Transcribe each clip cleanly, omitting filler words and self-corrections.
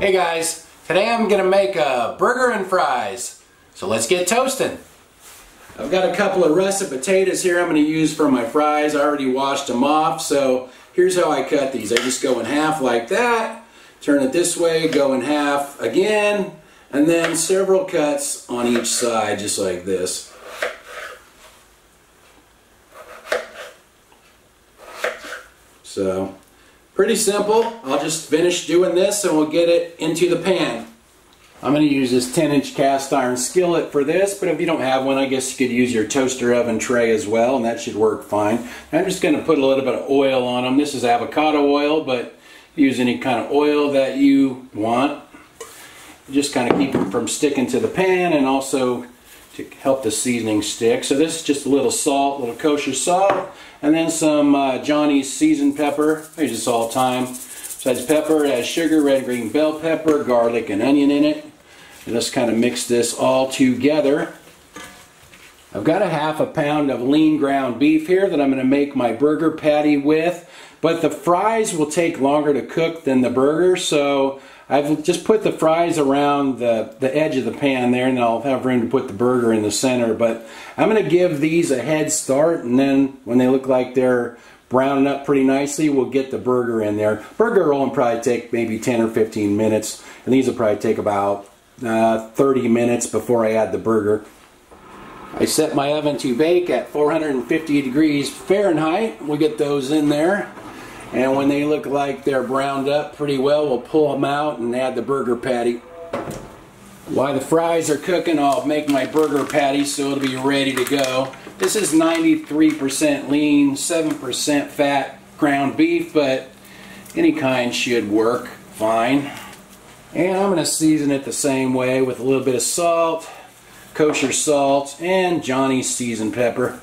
Hey guys, today I'm gonna make a burger and fries, so let's get toasting. I've got a couple of russet potatoes here I'm gonna use for my fries. I already washed them off, so here's how I cut these. I just go in half like that, turn it this way, go in half again, and then several cuts on each side just like this. So pretty simple. I'll just finish doing this and we'll get it into the pan. I'm going to use this 10-inch cast iron skillet for this, but if you don't have one, I guess you could use your toaster oven tray as well, and that should work fine. I'm just going to put a little bit of oil on them. This is avocado oil, but use any kind of oil that you want. Just kind of keep them from sticking to the pan and also to help the seasoning stick. So this is just a little salt, a little kosher salt, and then some Johnny's seasoned pepper. I use this all the time. Besides pepper, it has sugar, red, green bell pepper, garlic, and onion in it. And let's kind of mix this all together. I've got a half a pound of lean ground beef here that I'm going to make my burger patty with. But the fries will take longer to cook than the burger, so I've just put the fries around the edge of the pan there, and I'll have room to put the burger in the center. But I'm going to give these a head start, and then when they look like they're browning up pretty nicely, we'll get the burger in there. Burger will only probably take maybe 10 or 15 minutes, and these will probably take about 30 minutes before I add the burger. I set my oven to bake at 450 degrees Fahrenheit. We'll get those in there. And when they look like they're browned up pretty well, we'll pull them out and add the burger patty. While the fries are cooking, I'll make my burger patty so it'll be ready to go. This is 93% lean, 7% fat ground beef, but any kind should work fine. And I'm going to season it the same way with a little bit of salt, kosher salt, and Johnny's seasoned pepper.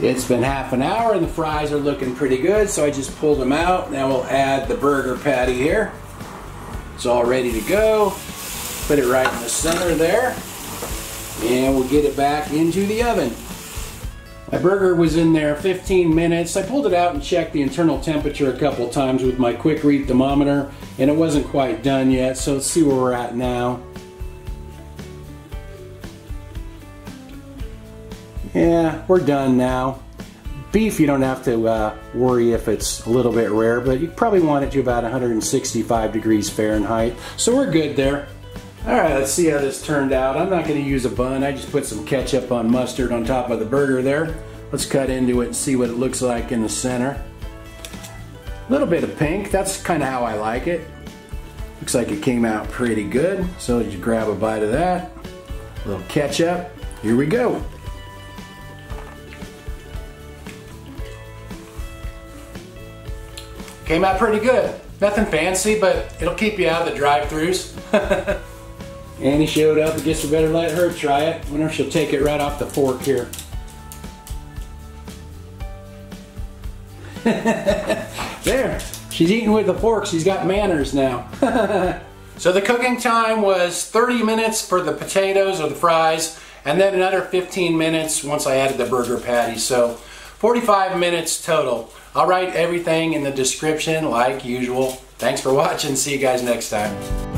It's been half an hour and the fries are looking pretty good, so I just pulled them out. Now we'll add the burger patty here. It's all ready to go. Put it right in the center there. And we'll get it back into the oven. My burger was in there 15 minutes. I pulled it out and checked the internal temperature a couple times with my quick read thermometer, and it wasn't quite done yet, so let's see where we're at now. Yeah, we're done now. Beef, you don't have to worry if it's a little bit rare, but you probably want it to about 165 degrees Fahrenheit. So we're good there. All right, let's see how this turned out. I'm not going to use a bun. I just put some ketchup on mustard on top of the burger there. Let's cut into it and see what it looks like in the center. A little bit of pink. That's kind of how I like it. Looks like it came out pretty good. So you grab a bite of that. A little ketchup. Here we go. Came out pretty good. Nothing fancy, but it'll keep you out of the drive-thrus. Annie showed up. I guess we better let her try it. I wonder if she'll take it right off the fork here. There. She's eating with the fork. She's got manners now. So the cooking time was 30 minutes for the potatoes or the fries, and then another 15 minutes once I added the burger patty. So 45 minutes total. I'll write everything in the description like usual. Thanks for watching. See you guys next time.